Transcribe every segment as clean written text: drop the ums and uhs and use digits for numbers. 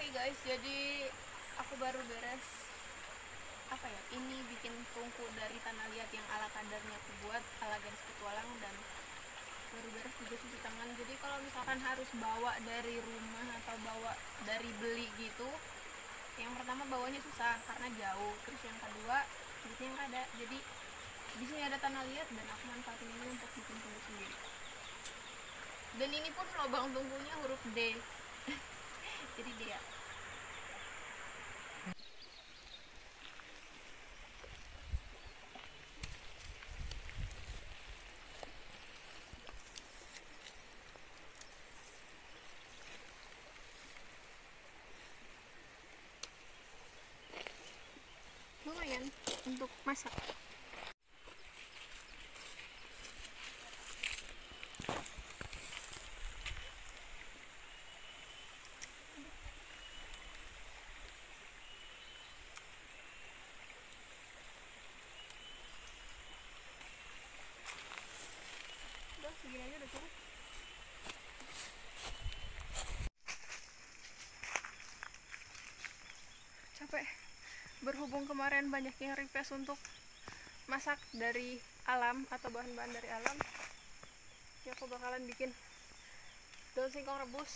Oke guys, jadi aku baru beres ini bikin tungku dari tanah liat yang ala kadarnya aku buat ala Gadis Petualang, dan baru beres juga cuci tangan. Jadi kalau misalkan harus bawa dari rumah atau bawa dari beli gitu, yang pertama bawanya susah karena jauh, terus yang kedua duitnya nggak ada. Jadi di sini ada tanah liat dan aku manfaatin ini untuk bikin tungku sendiri. Dan ini pun lubang tungkunya huruf D. Jadi dia lumayan untuk masak. Segini aja udah cukup. Capek. Berhubung kemarin banyak yang request untuk masak dari alam atau bahan-bahan dari alam, ya aku bakalan bikin daun singkong rebus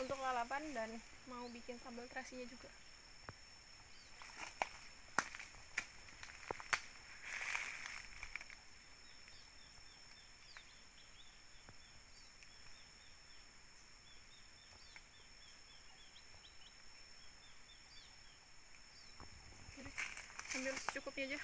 untuk lalapan dan mau bikin sambal terasinya juga. Ambil secukupnya aja.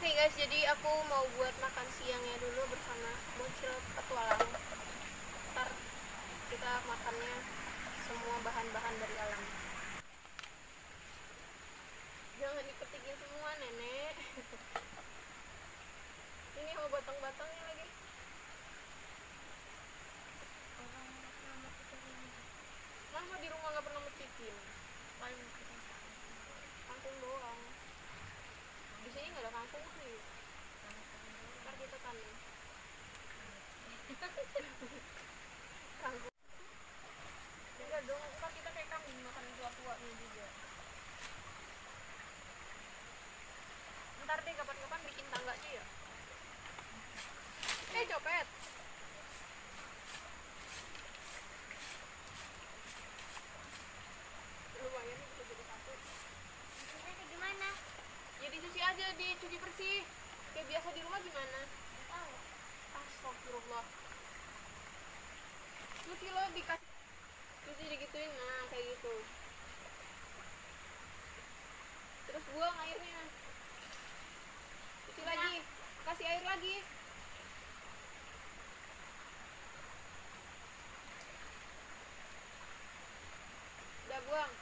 Oke guys, jadi aku mau buat makan siangnya dulu bersama bocil petualang. Ntar kita makannya semua bahan-bahan dari alam. Jangan dipetikin semua, nenek. Ini mau batang-batangnya lagi. Mama di rumah nggak pernah metikin. Kangkung doang. Di sini nggak ada kangkung sih. Ntar kita tanam. Kangkung. Enggak dong, ntar kita kayak kambing makan tua-tua nih juga. Ntar deh kapan-kapan bikin tangga aja ya. Copet. Lumayan nih kita jadi satu. Ini gimana? Ya dicuci aja, dicuci bersih kayak biasa di rumah. Gimana? Astagfirullah, cuci lo dikasih cuci digituin, nah kayak gitu. Terus buang airnya, cuci lagi, kasih air lagi. Udah buang,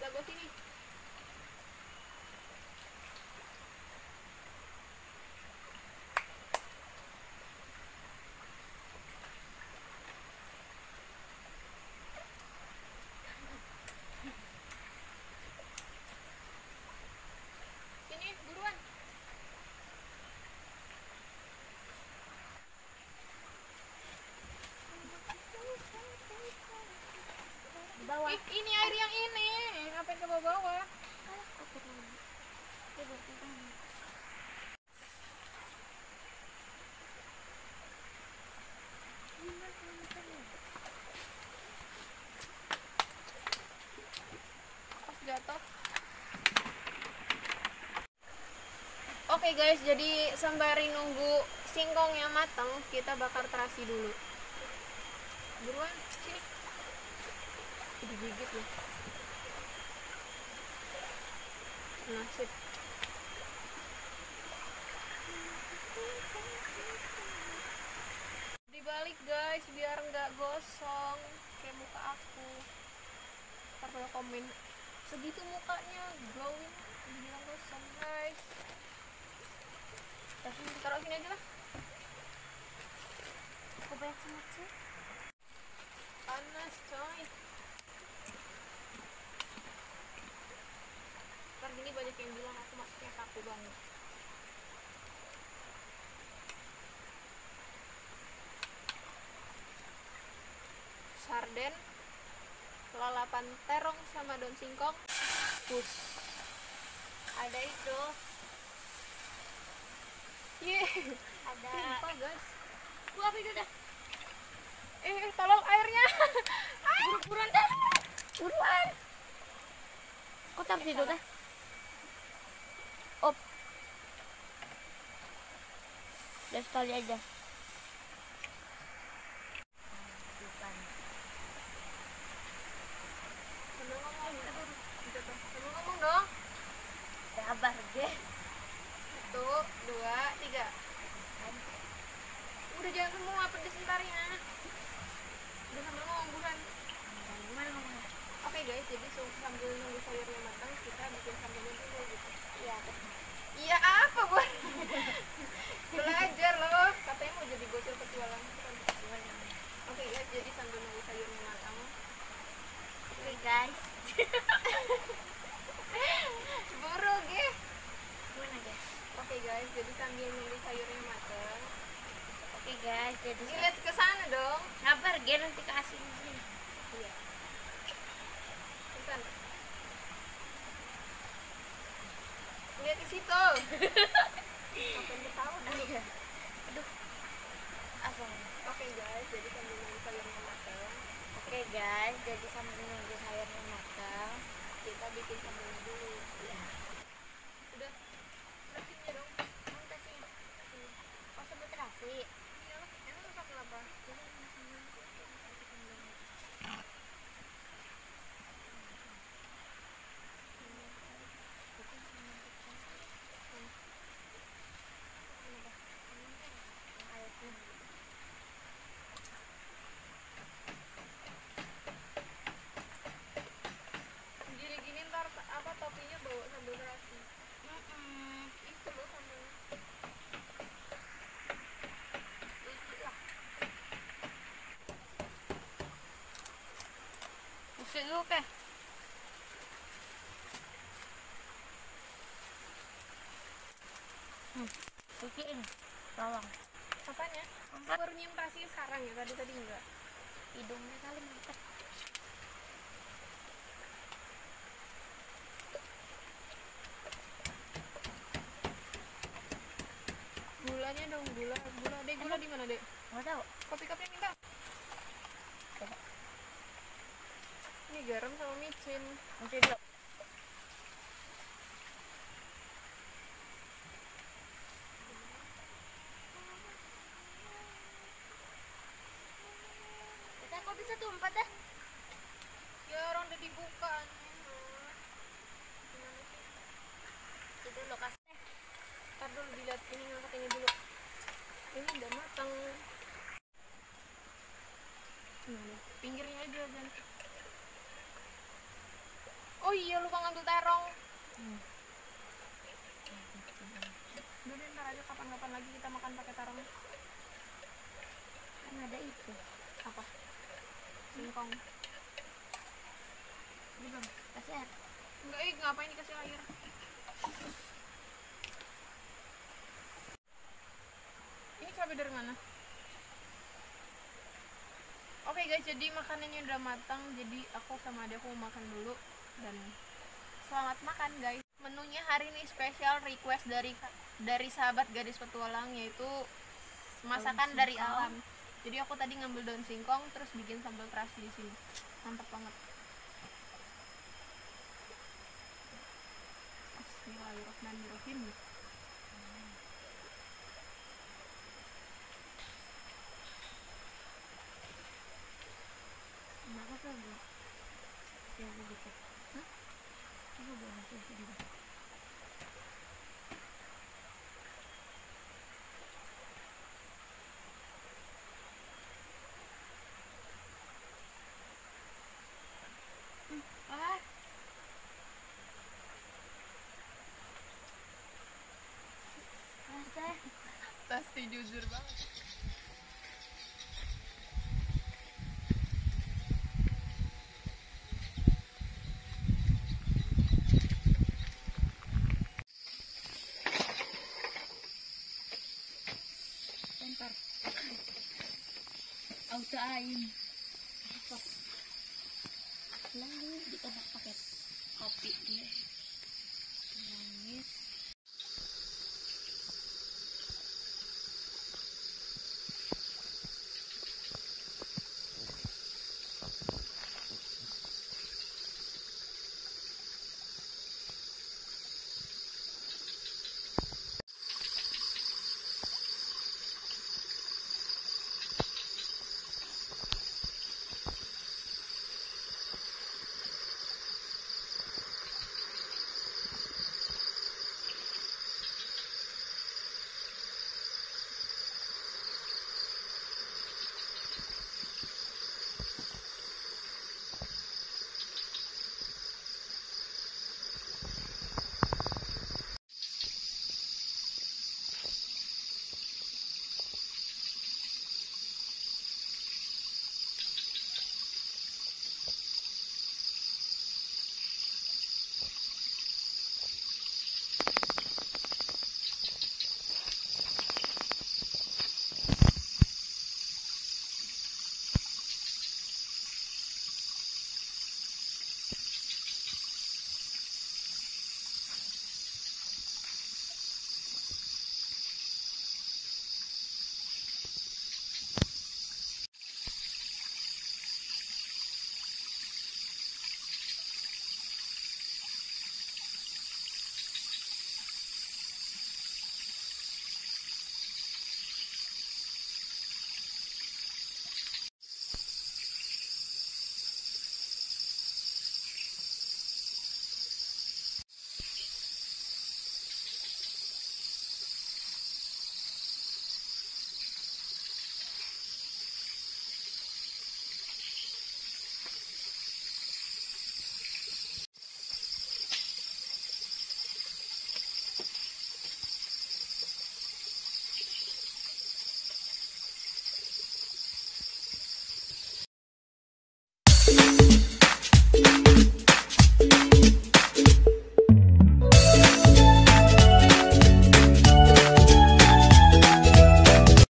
udah buang sini. Ini air yang ini, ngapain ke bawah-bawah? Jatuh. Oke guys, jadi sembari nunggu singkongnya matang, kita bakar terasi dulu. Buruan, sini. Digigit loh. nasib. Dibalik guys biar nggak gosong kayak muka aku. Ntar komen segitu mukanya glowing bilang gosong guys. Tapi taruh sini aja lah. Aku banyak semat sih. Panas coy. Ntar gini banyak yang bilang aku masuknya kaku banget. Sarden, lalapan terong sama daun singkong. Push. Ada itu. Yeay. Ada. Lupa guys. Lupa itu dah. Tolong airnya. Buruan dah. Buruan. Kok tak tidur dah? Op. Dah sekali aja. Ngomong dong. Sabar deh. 1, 2, 3. Udah jangan semua pedes entarnya. Udah sambil ngomong buruan. Oke guys, jadi sambil nunggu sayurnya matang kita bikin sambalnya dulu gitu. Iya. Iya apa gue? Belajar loh. Katanya mau jadi gadis petualang. Oke guys, jadi sambil nunggu sayurnya matang. Oke guys. Buru guys. Gimana guys? Oke guys, jadi sambil nunggu sayurnya matang. Oke guys, jadi lihat ke sana dong. Sabar guys, nanti kasih ini. Iya. Bentar. Lihat di situ. Sampai ketawa dulu. Aduh. Asam. Oke guys, jadi sambil nunggu sayurnya matang. Oke guys, jadi sambil nunggu sayurnya matang, kita bikin sambal dulu. Ya. Udah. Terasinya dong. Mau terasinya. Oh, sebut terasi. Iya, enak apa kelapa? Oke. Bikin bawang. Apanya? Aku baru nyium rasanya sekarang ya, tadi enggak. Hidungnya kali mepet. Gulanya dong, gula. Dek, gula di mana, Dek? Enggak tahu. Kopi-kopi minta. Ini garam sama micin. Oke, dok. Kita kok bisa tumpah dah? Ya orang udah dibuka. Itu lokasi. Ntar dulu dilihat ini, ngangkat ini dulu. Ini udah matang. Pinggirnya aja jangan. Oh iya, lupa ngambil terong. Udah deh, ntar aja kapan-kapan lagi kita makan pakai terong. Kan ada itu. Apa? Singkong. Ini belum? Kasih air. Enggak, ngapain dikasih air? Ini cabai dari mana? Oke guys, jadi makanannya udah matang. Jadi aku sama adek mau makan dulu. Dan selamat makan guys. Menunya hari ini spesial request dari sahabat Gadis Petualang, yaitu masakan dari alam. Jadi aku tadi ngambil daun singkong terus bikin sambal terasi di sini. Mantap banget. Bismillahirrahmanirrahim. Kenapa tuh ya begitu? Hah? Aku bawa hasil sendiri. jujur banget. Bentar. Autain. Lalu ditambah pakai kopi dia.